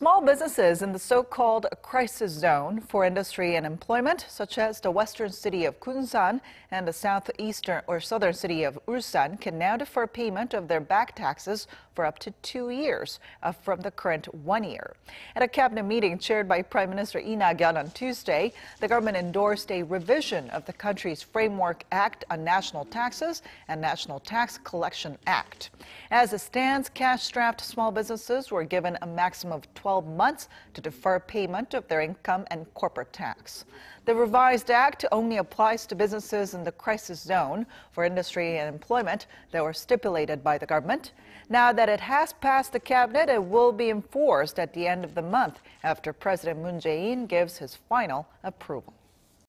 Small businesses in the so-called crisis zone for industry and employment, such as the western city of Gunsan and the southeastern or southern city of Ulsan, can now defer payment of their back taxes for up to 2 years from the current 1 year. At a cabinet meeting chaired by Prime Minister Lee Nak-yon on Tuesday, the government endorsed a revision of the country's Framework Act on National Taxes and National Tax Collection Act. As it stands, cash-strapped small businesses were given a maximum of 12 months to defer payment of their income and corporate tax. The revised act only applies to businesses in the crisis zone for industry and employment that were stipulated by the government. Now that it has passed the cabinet, it will be enforced at the end of the month after President Moon Jae-in gives his final approval.